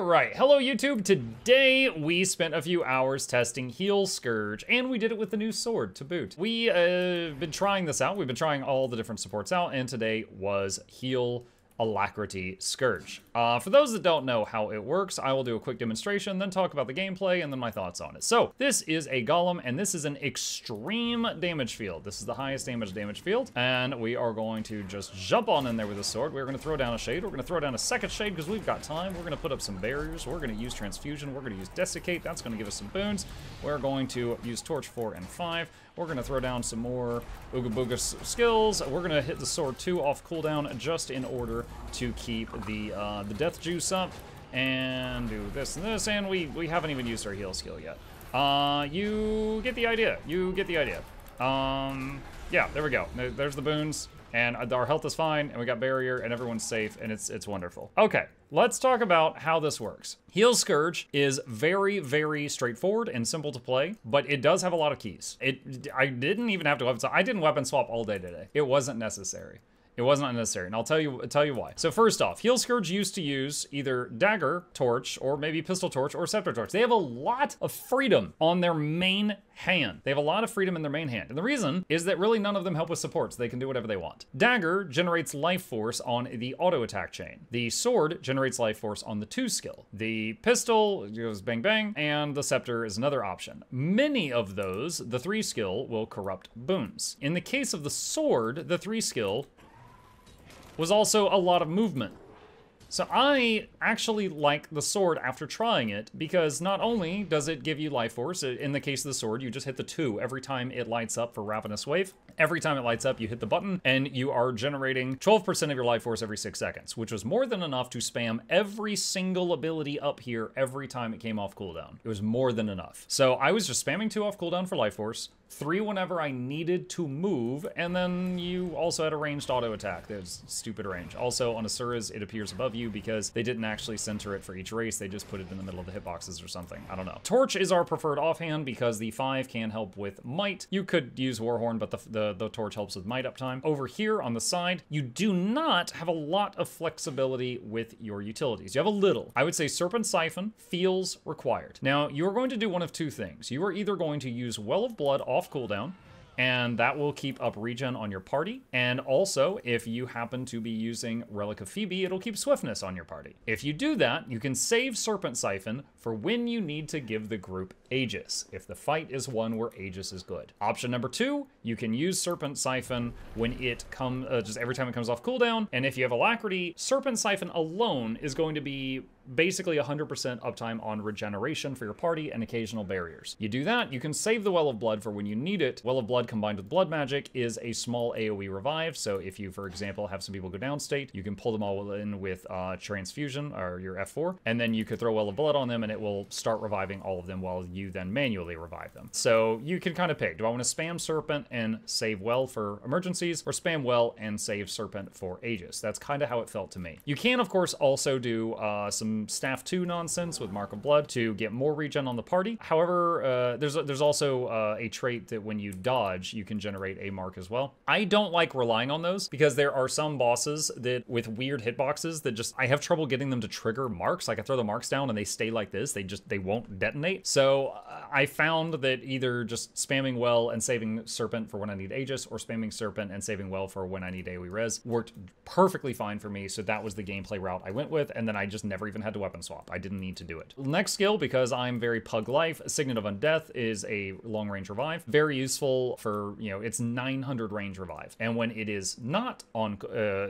Alright, hello YouTube. Today we spent a few hours testing Heal Scourge, and we did it with the new sword to boot. We been trying this out. We've been trying all the different supports out, and today was Heal Alacrity Scourge. For those that don't know how it works, I will do a quick demonstration, then talk about the gameplay, and then my thoughts on it. So, this is a golem, and this is an extreme damage field. This is the highest damage field, and we are going to just jump on in there with a sword. We're going to throw down a shade. We're going to throw down a second shade because we've got time. We're going to put up some barriers. We're going to use Transfusion. We're going to use Desiccate. That's going to give us some boons. We're going to use Torch 4 and 5. We're going to throw down some more Ooga Booga skills. We're going to hit the sword 2 off cooldown just in order to keep the death juice up, and do this and this, and we haven't even used our heal skill yet. You get the idea. Yeah, there we go. There's the boons, and our health is fine, and we got barrier, and everyone's safe, and it's wonderful. Okay, let's talk about how this works. Heal Scourge is very, very straightforward and simple to play, but it does have a lot of keys. I didn't even have to weapon swap. I didn't weapon swap all day today. It wasn't necessary. It wasn't unnecessary, and I'll tell you why. So first off, Heal Scourge used to use either Dagger Torch, or maybe Pistol Torch, or Scepter Torch. They have a lot of freedom on their main hand. And the reason is that really none of them help with supports. They can do whatever they want. Dagger generates life force on the auto attack chain. The sword generates life force on the 2 skill. The pistol goes bang bang, and the scepter is another option. Many of those, the 3 skill will corrupt boons. In the case of the sword, the 3 skill was also a lot of movement. So I actually like the sword after trying it, because not only does it give you life force, in the case of the sword, you just hit the 2 every time it lights up for Ravenous Wave. Every time it lights up, you hit the button, and you are generating 12% of your life force every 6 seconds, which was more than enough to spam every single ability up here every time it came off cooldown. It was more than enough. So I was just spamming 2 off cooldown for life force, 3 whenever I needed to move, and then you also had a ranged auto attack. There's stupid range. Also, on Asura's, it appears above you because they didn't actually center it for each race. They just put it in the middle of the hitboxes or something. I don't know. Torch is our preferred offhand because the 5 can help with might. You could use Warhorn, but the torch helps with might uptime. Over here on the side, you do not have a lot of flexibility with your utilities. You have a little. I would say Serpent Siphon feels required. Now, you're going to do one of 2 things. You are either going to use Well of Blood off cooldown, and that will keep up regen on your party. And also, if you happen to be using Relic of Phoebe, it'll keep swiftness on your party. If you do that, you can save Serpent Siphon for when you need to give the group Aegis, if the fight is one where Aegis is good. Option number 2, you can use Serpent Siphon when it comes, just every time it comes off cooldown. And if you have Alacrity, Serpent Siphon alone is going to be basically 100% uptime on regeneration for your party and occasional barriers. You do that, you can save the Well of Blood for when you need it. Well of Blood combined with Blood Magic is a small AoE revive, so if you, for example, have some people go downstate, you can pull them all in with Transfusion, or your F4, and then you could throw Well of Blood on them, and it will start reviving all of them while you then manually revive them. So you can kind of pick, do I want to spam Serpent and save Well for emergencies, or spam Well and save Serpent for Aegis? That's kind of how it felt to me. You can, of course, also do some Staff 2 nonsense with Mark of Blood to get more regen on the party. However, there's also a trait that when you dodge, you can generate a mark as well. I don't like relying on those because there are some bosses that with weird hitboxes that just, I have trouble getting them to trigger marks. Like I throw the marks down and they stay like this. They won't detonate. So I found that either just spamming Well and saving Serpent for when I need Aegis, or spamming Serpent and saving Well for when I need AoE res worked perfectly fine for me. So that was the gameplay route I went with. And then I just never even had to weapon swap. I didn't need to do it. Next skill, because I'm very pug life, Signet of Undeath is a long range revive. Very useful for, you know, it's 900 range revive. And when it is not on,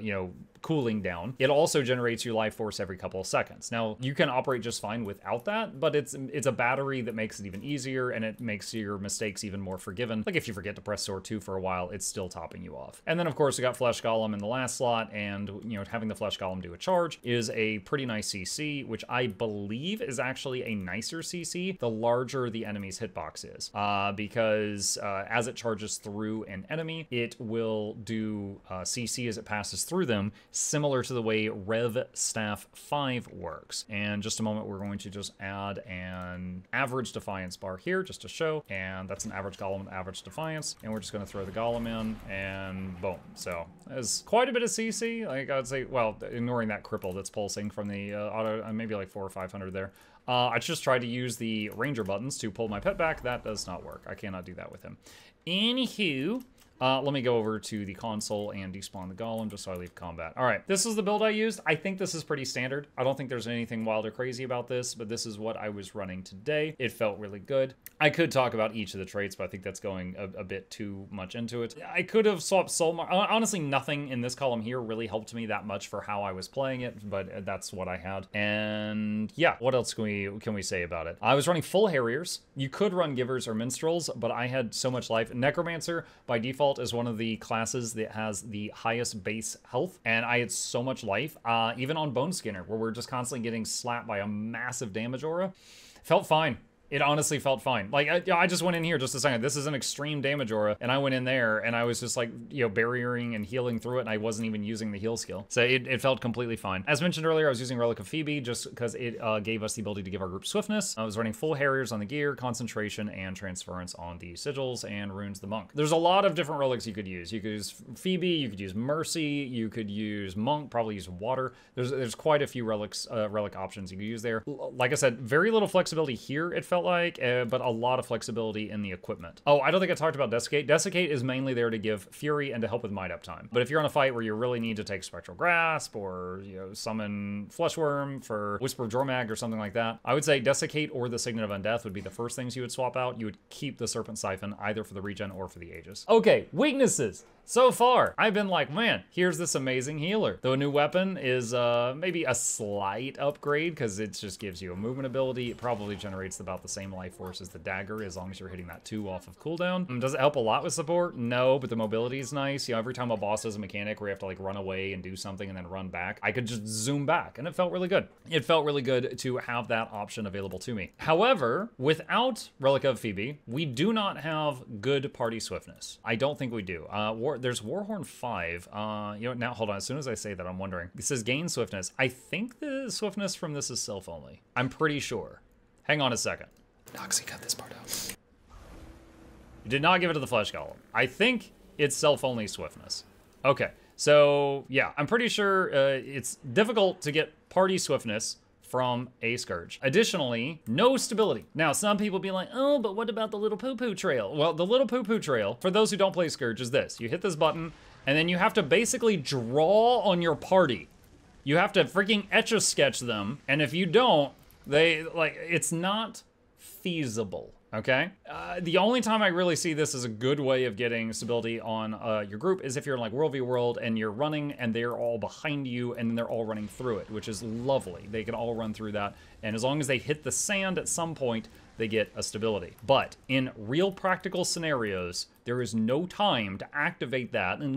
you know, cooling down, it also generates your life force every couple of seconds. Now, you can operate just fine without that, but it's a battery that makes it even easier, and it makes your mistakes even more forgiven. Like if you forget to press sword 2 for a while, it's still topping you off. And then of course we got Flesh Golem in the last slot, and you know, having the Flesh Golem do a charge is a pretty nice CC, which I believe is actually a nicer CC the larger the enemy's hitbox is, because as it charges through an enemy, it will do CC as it passes through them, similar to the way Rev Staff 5 works. And just a moment, we're going to just add an average defiance bar here just to show. And that's an average golem with average defiance. And we're just going to throw the golem in and boom. So there's quite a bit of CC. Like I would say, well, ignoring that cripple that's pulsing from the auto, maybe like 400 or 500 there. I just tried to use the ranger buttons to pull my pet back. That does not work. I cannot do that with him. Anywho, let me go over to the console and despawn the golem just so I leave combat. All right, this is the build I used. I think this is pretty standard. I don't think there's anything wild or crazy about this, but this is what I was running today. It felt really good. I could talk about each of the traits, but I think that's going a bit too much into it. I could have swapped Soulmark. Honestly, nothing in this column here really helped me that much for how I was playing it, but that's what I had. And yeah, what else can we say about it? I was running full Harriers. You could run Givers or Minstrels, but I had so much life. Necromancer, by default, is one of the classes that has the highest base health, and I had so much life, even on Bone Skinner, where we're just constantly getting slapped by a massive damage aura. Felt fine. It honestly felt fine. Like, I just went in here just a second. This is an extreme damage aura, and I went in there, and I was just like, you know, barriering and healing through it, and I wasn't even using the heal skill. So it felt completely fine. As mentioned earlier, I was using Relic of Phoebe just because it gave us the ability to give our group swiftness. I was running full Harriers on the gear, concentration, and transference on the sigils, and Runes of the Monk. There's a lot of different relics you could use. You could use Phoebe, you could use Mercy, you could use Monk, probably use Water. There's quite a few relic options you could use there. Like I said, very little flexibility here, it felt like, but a lot of flexibility in the equipment. Oh, I don't think I talked about Desiccate. Desiccate is mainly there to give fury and to help with might up time. But if you're on a fight where you really need to take Spectral Grasp or, you know, Summon Fleshworm for Whisper of Jormag or something like that, I would say Desiccate or the Signet of Undeath would be the first things you would swap out. You would keep the Serpent Siphon either for the regen or for the Aegis. Okay, weaknesses. So far, I've been like, man, here's this amazing healer. Though a new weapon is maybe a slight upgrade because it just gives you a movement ability. It probably generates about the same life force as the dagger as long as you're hitting that 2 off of cooldown. Does it help a lot with support? No, but the mobility is nice. You know, every time a boss does a mechanic where you have to like run away and do something and then run back, I could just zoom back and it felt really good. It felt really good to have that option available to me. However, without Relic of Phoebe, we do not have good party swiftness. I don't think we do. There's Warhorn 5. You know, now hold on. As soon as I say that, I'm wondering. It says gain swiftness. I think the swiftness from this is self only. I'm pretty sure. Hang on a second. Noxxi, cut this part out. You did not give it to the Flesh Golem. I think it's self only swiftness. Okay. So yeah, I'm pretty sure it's difficult to get party swiftness from a Scourge. Additionally, no stability. Now, some people be like, oh, but what about the little poo-poo trail? Well, the little poo-poo trail, for those who don't play Scourge, is this. You hit this button, and then you have to basically draw on your party. You have to freaking Etch-a-Sketch them, and if you don't, they, like, it's not feasible. Okay? The only time I really see this as a good way of getting stability on your group is if you're in like World v. World and you're running and they're all behind you and they're all running through it, which is lovely. They can all run through that. And as long as they hit the sand at some point, they get a stability. But in real practical scenarios, there is no time to activate that and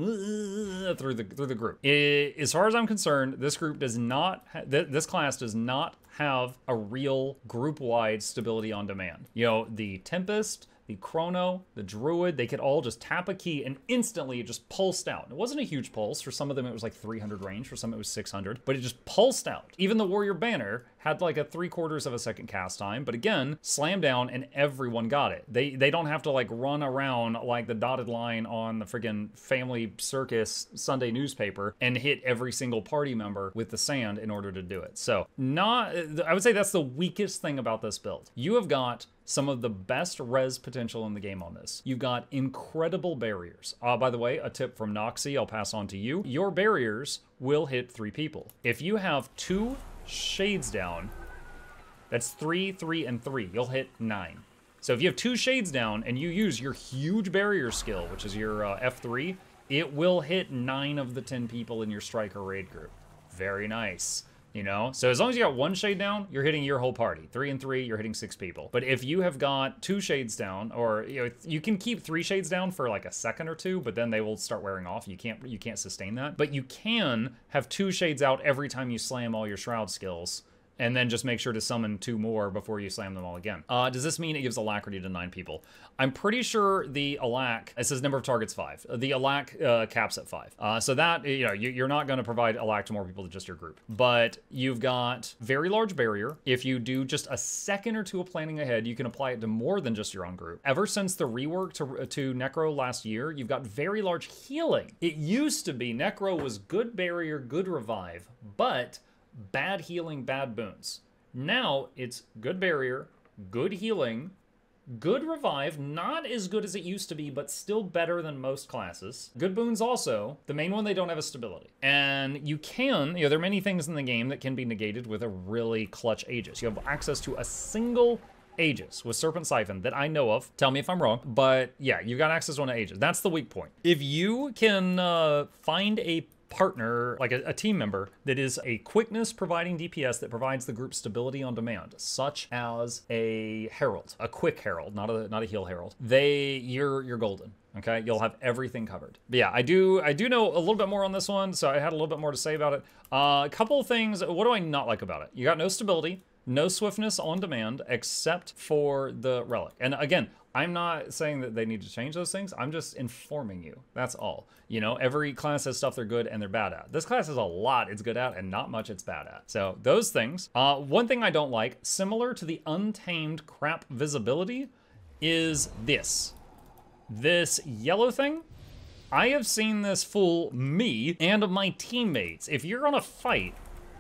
through the group. As far as I'm concerned, this group does not, this class does not have a real group-wide stability on demand. You know, the Tempest, the Chrono, the Druid, they could all just tap a key and instantly it just pulsed out. It wasn't a huge pulse. For some of them, it was like 300 range. For some, it was 600, but it just pulsed out. Even the Warrior Banner had like a 3/4 of a second cast time, but again, slam down and everyone got it. They don't have to like run around like the dotted line on the friggin' Family Circus Sunday newspaper and hit every single party member with the sand in order to do it. So not, I would say that's the weakest thing about this build. You have got some of the best res potential in the game on this. You've got incredible barriers. By the way, a tip from Noxxi I'll pass on to you. Your barriers will hit 3 people. If you have 2 shades down, that's 3, 3, and 3. You'll hit 9. So if you have 2 shades down and you use your huge barrier skill, which is your F3, it will hit 9 of the 10 people in your strike or raid group. Very nice. You know, so as long as you got 1 shade down, you're hitting your whole party. 3 and 3, you're hitting 6 people. But if you have got 2 shades down, or you know, you can keep 3 shades down for like a second or two, but then they will start wearing off. You can't sustain that. But you can have 2 shades out every time you slam all your shroud skills and then just make sure to summon two more before you slam them all again. Does this mean it gives Alacrity to 9 people? I'm pretty sure the Alac, it says number of targets 5. The Alac caps at 5. So that, you know, you're not going to provide Alac to more people than just your group. But you've got very large barrier. If you do just a second or two of planning ahead, you can apply it to more than just your own group. Ever since the rework to Necro last year, you've got very large healing. It used to be Necro was good barrier, good revive, but bad healing, bad boons. Now it's good barrier, good healing, good revive, not as good as it used to be, but still better than most classes. Good boons also. The main one, they don't have is stability. And you can, you know, there are many things in the game that can be negated with a really clutch Aegis. You have access to a single Aegis with Serpent Siphon that I know of. Tell me if I'm wrong, but yeah, you've got access to one Aegis. That's the weak point. If you can find a partner, like a team member, that is a quickness providing DPS that provides the group stability on demand, such as a Herald, a quick Herald, not a heal Herald, you're golden. Okay, you'll have everything covered. But yeah, I do know a little bit more on this one, so I had a little bit more to say about it. A couple of things. What do I not like about it? You got no stability, no swiftness on demand, except for the relic. And again, I'm not saying that they need to change those things. I'm just informing you. That's all. You know, every class has stuff they're good and they're bad at. This class has a lot it's good at and not much it's bad at. So those things. One thing I don't like, similar to the Untamed crap visibility, is this. This yellow thing. I have seen this fool me and my teammates. If you're on a fight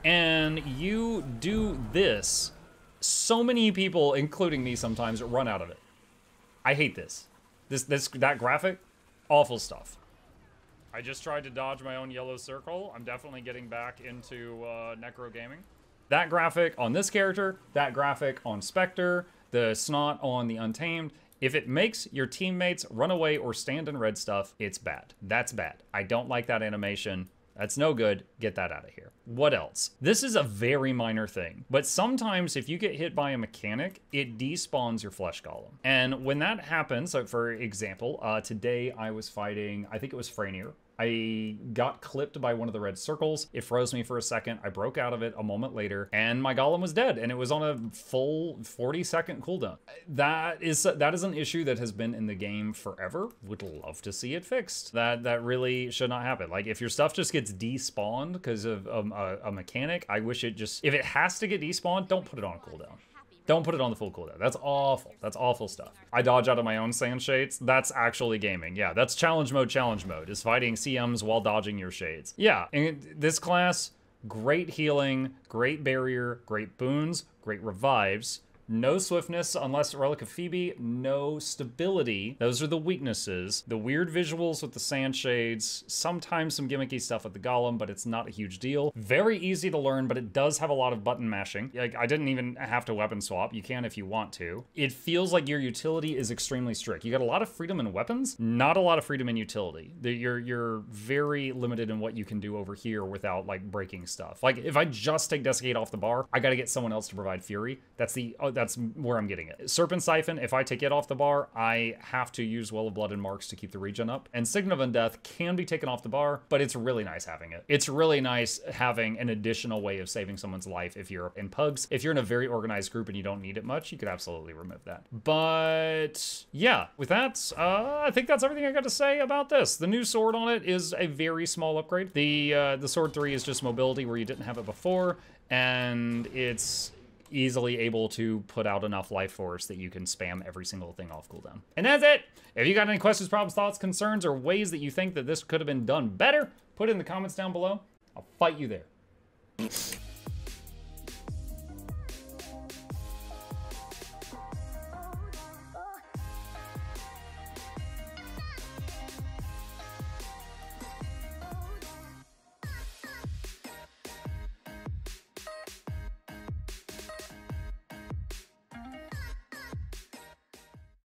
and you do this, so many people, including me sometimes, run out of it. I hate this. That graphic, awful stuff. I just tried to dodge my own yellow circle. I'm definitely getting back into Necro gaming. That graphic on this character, that graphic on Spectre, the snot on the Untamed. If it makes your teammates run away or stand in red stuff, it's bad. That's bad. I don't like that animation. That's no good. Get that out of here. What else? This is a very minor thing, but sometimes if you get hit by a mechanic, it despawns your Flesh Golem. And when that happens, so for example, today I was fighting, I think it was Franier. I got clipped by one of the red circles. It froze me for a second. I broke out of it a moment later and my golem was dead, and it was on a full 40-second cooldown. That is an issue that has been in the game forever. Would love to see it fixed. That really should not happen. Like, if your stuff just gets despawned because of a mechanic, I wish it just, if it has to get despawned, don't put it on cooldown. Don't put it on the full cooldown. That's awful. That's awful stuff. I dodge out of my own sand shades. That's actually gaming. Yeah, that's challenge mode. Challenge mode is fighting CMs while dodging your shades. Yeah, and this class, great healing, great barrier, great boons, great revives. No swiftness unless Relic of Phoebe, no stability. Those are the weaknesses. The weird visuals with the sand shades, sometimes some gimmicky stuff with the golem, but it's not a huge deal. Very easy to learn, but it does have a lot of button mashing. Like, I didn't even have to weapon swap. You can if you want to. It feels like your utility is extremely strict. You got a lot of freedom in weapons, not a lot of freedom in utility. You're very limited in what you can do over here without like breaking stuff. Like, if I just take Desiccate off the bar, I got to get someone else to provide Fury. That's where I'm getting it. Serpent Siphon, if I take it off the bar, I have to use Well of Blood and Marks to keep the regen up. And Signet of Undeath can be taken off the bar, but it's really nice having it. It's really nice having an additional way of saving someone's life if you're in pugs. If you're in a very organized group and you don't need it much, you could absolutely remove that. But yeah, with that, I think that's everything I got to say about this. The new sword on it is a very small upgrade. The Sword 3 is just mobility where you didn't have it before, and it's easily able to put out enough life force that you can spam every single thing off cooldown. And that's it. If you got any questions, problems, thoughts, concerns, or ways that you think that this could have been done better, put it in the comments down below. I'll fight you there.